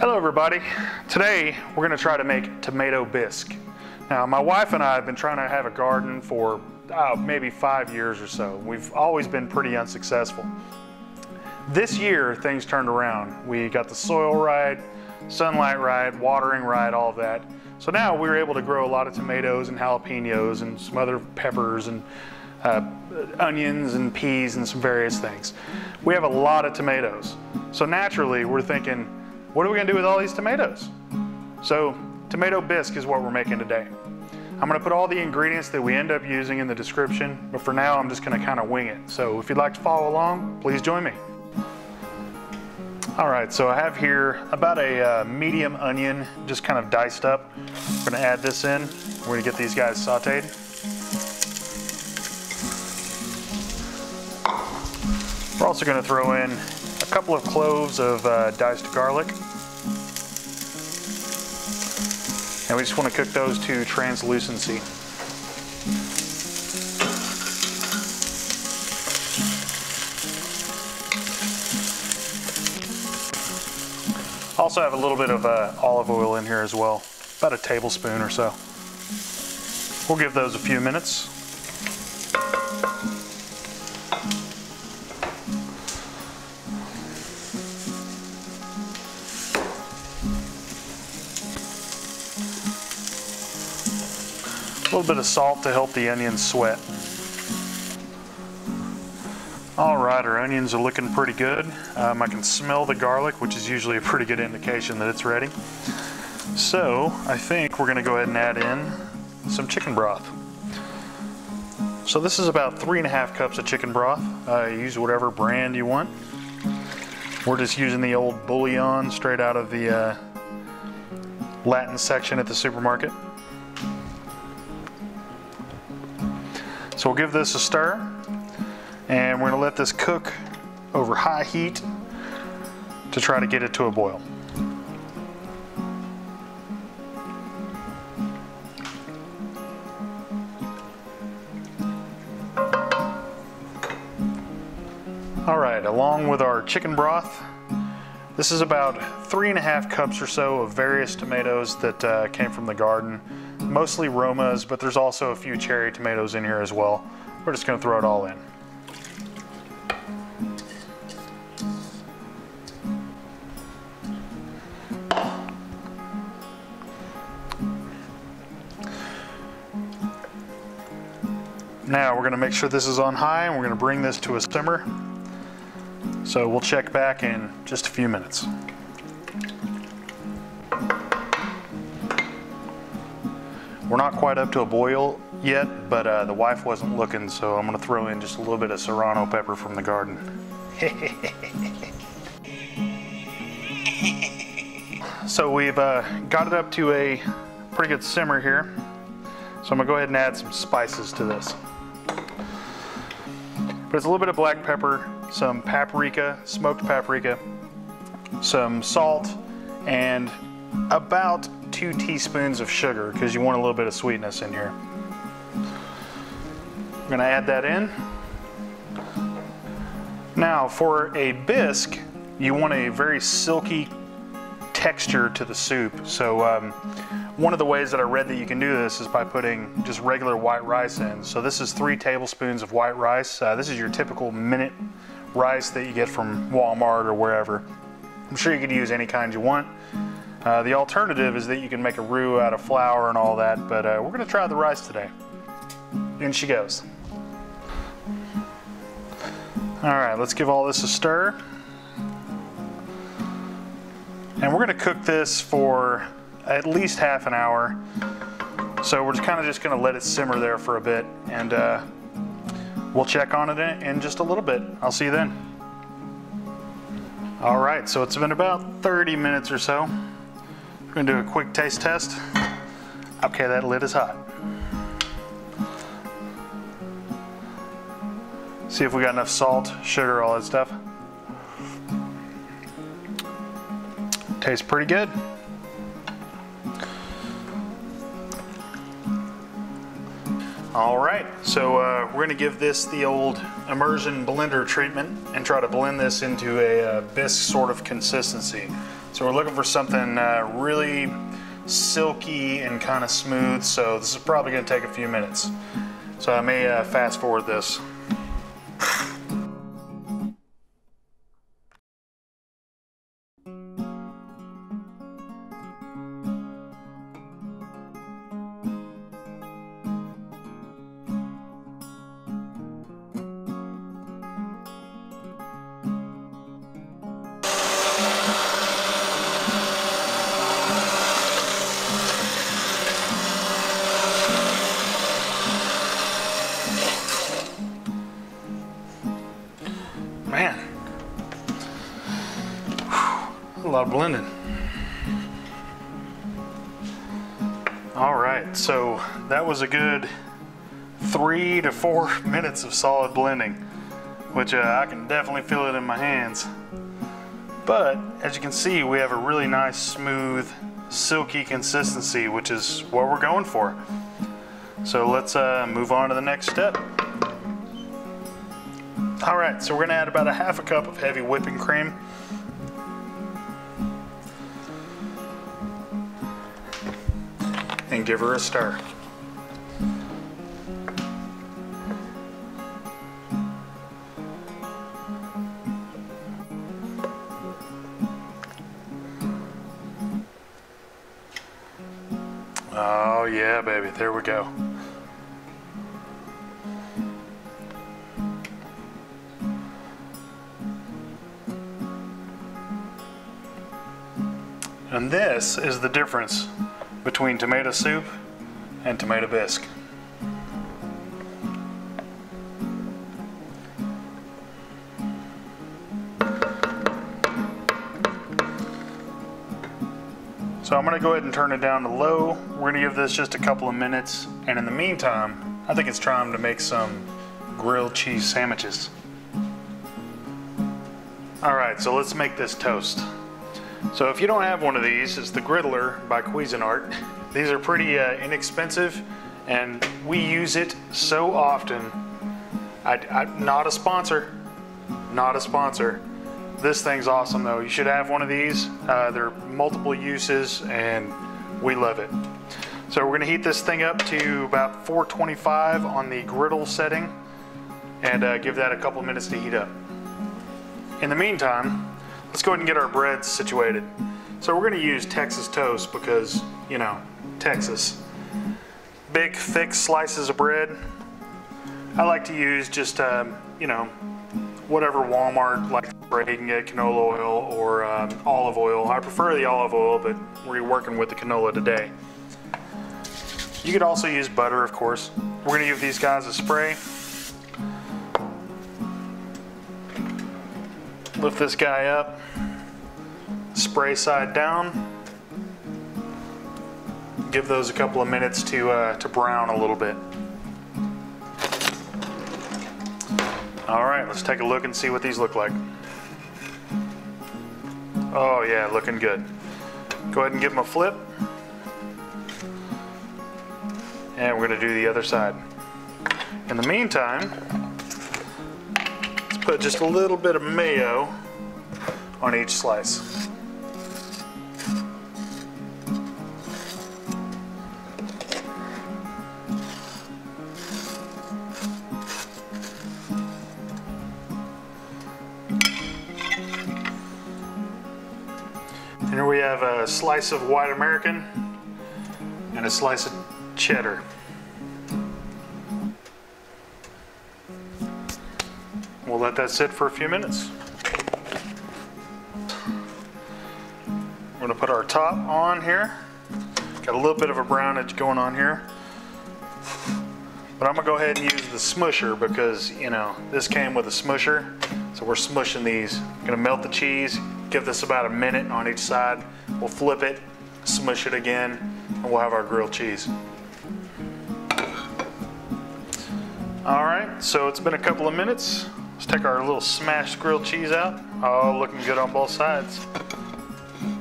Hello everybody. Today we're going to try to make tomato bisque. Now my wife and I have been trying to have a garden for maybe 5 years or so. We've always been pretty unsuccessful. This year things turned around. We got the soil right, sunlight right, watering right, all that. So now we were able to grow a lot of tomatoes and jalapenos and some other peppers and onions and peas and some various things. We have a lot of tomatoes. So naturally we're thinking, what are we gonna do with all these tomatoes? So tomato bisque is what we're making today. I'm gonna put all the ingredients that we end up using in the description, but for now I'm just gonna kind of wing it. So if you'd like to follow along, please join me. All right, so I have here about a medium onion, just kind of diced up. We're gonna add this in. We're gonna get these guys sauteed. We're also gonna throw in a couple of cloves of diced garlic. And we just wanna cook those to translucency. Also have a little bit of olive oil in here as well, about a tablespoon or so. We'll give those a few minutes. A little bit of salt to help the onions sweat. All right, our onions are looking pretty good. I can smell the garlic, which is usually a pretty good indication that it's ready. So I think we're gonna go ahead and add in some chicken broth. So this is about 3.5 cups of chicken broth. Use whatever brand you want. We're just using the old bouillon straight out of the Latin section at the supermarket. So we'll give this a stir. And we're gonna let this cook over high heat to try to get it to a boil. All right, along with our chicken broth, this is about 3.5 cups or so of various tomatoes that came from the garden, mostly Romas, but there's also a few cherry tomatoes in here as well. We're just gonna throw it all in. Now we're gonna make sure this is on high and we're gonna bring this to a simmer. So we'll check back in just a few minutes. We're not quite up to a boil yet, but the wife wasn't looking, so I'm gonna throw in just a little bit of serrano pepper from the garden. So we've got it up to a pretty good simmer here. So I'm gonna go ahead and add some spices to this. But it's a little bit of black pepper, some paprika, smoked paprika, some salt, and about 2 teaspoons of sugar because you want a little bit of sweetness in here. I'm gonna add that in. Now for a bisque, you want a very silky texture to the soup. So one of the ways that I read that you can do this is by putting just regular white rice in. So this is 3 tablespoons of white rice. This is your typical minute rice that you get from Walmart or wherever. I'm sure you could use any kind you want. The alternative is that you can make a roux out of flour and all that, but we're gonna try the rice today. In she goes. All right, let's give all this a stir. And we're gonna cook this for at least half an hour. So we're kind of just gonna let it simmer there for a bit and we'll check on it in just a little bit. I'll see you then. All right, so it's been about 30 minutes or so. We're gonna do a quick taste test. Okay, that lid is hot. See if we got enough salt, sugar, all that stuff. Tastes pretty good. All right, so we're gonna give this the old immersion blender treatment and try to blend this into a bisque sort of consistency. So we're looking for something really silky and kind of smooth, so this is probably gonna take a few minutes. So I may fast forward this. Man, a lot of blending. All right, so that was a good 3 to 4 minutes of solid blending, which I can definitely feel it in my hands. But as you can see, we have a really nice, smooth, silky consistency, which is what we're going for. So let's move on to the next step. All right, so we're gonna add about a half a cup of heavy whipping cream. And give her a stir. Oh yeah, baby, there we go. And this is the difference between tomato soup and tomato bisque. So I'm gonna go ahead and turn it down to low. We're gonna give this just a couple of minutes. And in the meantime, I think it's time to make some grilled cheese sandwiches. All right, so let's make this toast. So if you don't have one of these, it's the Griddler by Cuisinart. These are pretty inexpensive, and we use it so often. I'm not a sponsor, not a sponsor. This thing's awesome though. You should have one of these. There are multiple uses, and we love it. So we're gonna heat this thing up to about 425 on the griddle setting, and give that a couple minutes to heat up. In the meantime, let's go ahead and get our bread situated. So we're gonna use Texas toast because, you know, Texas. Big, thick slices of bread. I like to use just, you know, whatever Walmart likes bread. You can get canola oil or olive oil. I prefer the olive oil, but we're working with the canola today. You could also use butter, of course. We're gonna give these guys a spray. Lift this guy up, spray side down, give those a couple of minutes to brown a little bit. All right, let's take a look and see what these look like. Oh yeah, looking good. Go ahead and give them a flip. And we're gonna do the other side. In the meantime, put just a little bit of mayo on each slice. And here we have a slice of white American and a slice of cheddar. We'll let that sit for a few minutes. We're gonna put our top on here. Got a little bit of a brown edge going on here. But I'm gonna go ahead and use the smusher because, you know, this came with a smusher. So we're smushing these. Gonna melt the cheese, give this about a minute on each side. We'll flip it, smush it again, and we'll have our grilled cheese. All right, so it's been a couple of minutes. Let's take our little smashed grilled cheese out. Oh, looking good on both sides.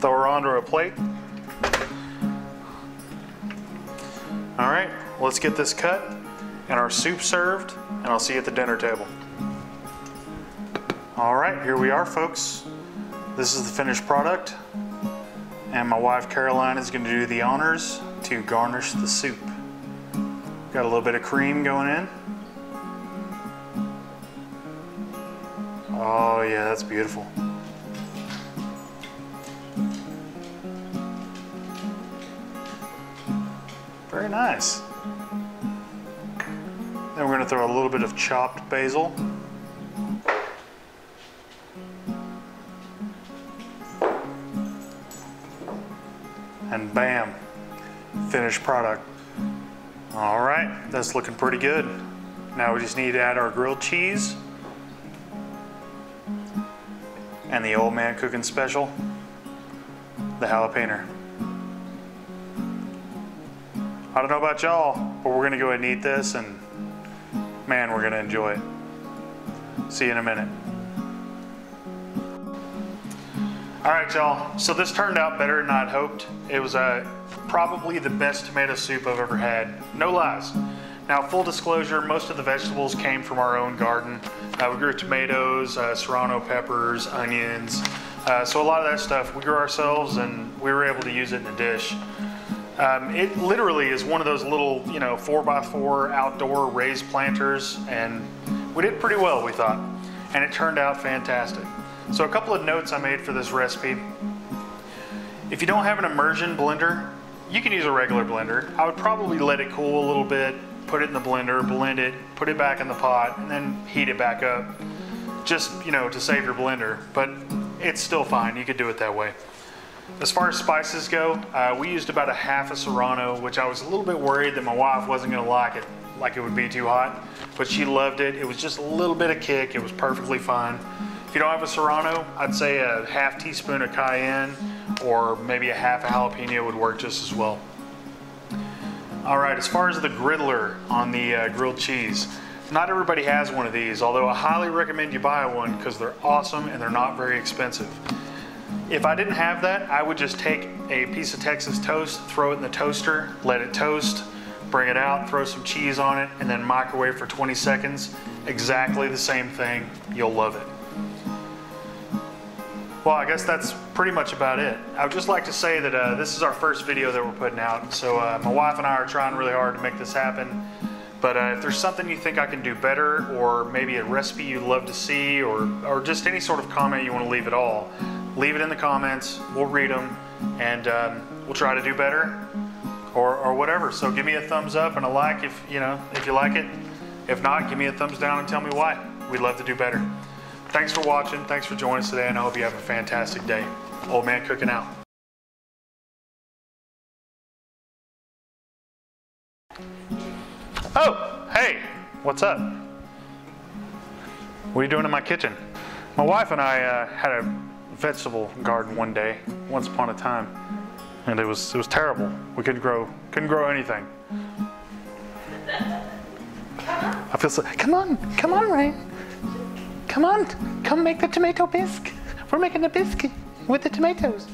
Throw her onto a plate. All right, let's get this cut and our soup served, and I'll see you at the dinner table. All right, here we are, folks. This is the finished product, and my wife Caroline is going to do the honors to garnish the soup. Got a little bit of cream going in. Oh yeah, that's beautiful. Very nice. Then we're going to throw a little bit of chopped basil. And bam, finished product. All right, that's looking pretty good. Now we just need to add our grilled cheese and the old man cooking special, the jalapeno. I don't know about y'all, but we're gonna go ahead and eat this, and man, we're gonna enjoy it. See you in a minute. All right, y'all, so this turned out better than I'd hoped. It was probably the best tomato soup I've ever had, no lies. Now, full disclosure, most of the vegetables came from our own garden. We grew tomatoes, serrano peppers, onions. So a lot of that stuff we grew ourselves, and we were able to use it in a dish. It literally is one of those little, 4x4 outdoor raised planters, and we did pretty well, we thought. And it turned out fantastic. So a couple of notes I made for this recipe. If you don't have an immersion blender, you can use a regular blender. I would probably let it cool a little bit, put it in the blender, blend it, put it back in the pot, and then heat it back up. Just, to save your blender, but it's still fine. You could do it that way. As far as spices go, we used about 1/2 a serrano, which I was a little bit worried that my wife wasn't gonna like it would be too hot, but she loved it. It was just a little bit of kick. It was perfectly fine. If you don't have a serrano, I'd say 1/2 teaspoon of cayenne or maybe 1/2 a jalapeno would work just as well. All right, as far as the griddler on the grilled cheese, not everybody has one of these, although I highly recommend you buy one because they're awesome and they're not very expensive. If I didn't have that, I would just take a piece of Texas toast, throw it in the toaster, let it toast, bring it out, throw some cheese on it, and then microwave for 20 seconds. Exactly the same thing. You'll love it. Well, I guess that's pretty much about it. I would just like to say that this is our first video that we're putting out, so my wife and I are trying really hard to make this happen. But if there's something you think I can do better, or maybe a recipe you'd love to see, or just any sort of comment you want to leave at all, leave it in the comments. We'll read them, and we'll try to do better, or whatever. So give me a thumbs up and a like if you like it. If not, give me a thumbs down and tell me why. We'd love to do better. Thanks for watching. Thanks for joining us today, and I hope you have a fantastic day. Old man cooking out. Oh, hey, what's up? What are you doing in my kitchen? My wife and I had a vegetable garden one day, once upon a time, and it was terrible. We couldn't grow anything. I feel so. Come on, Ryan. Come on, come make the tomato bisque. We're making a biscuit with the tomatoes.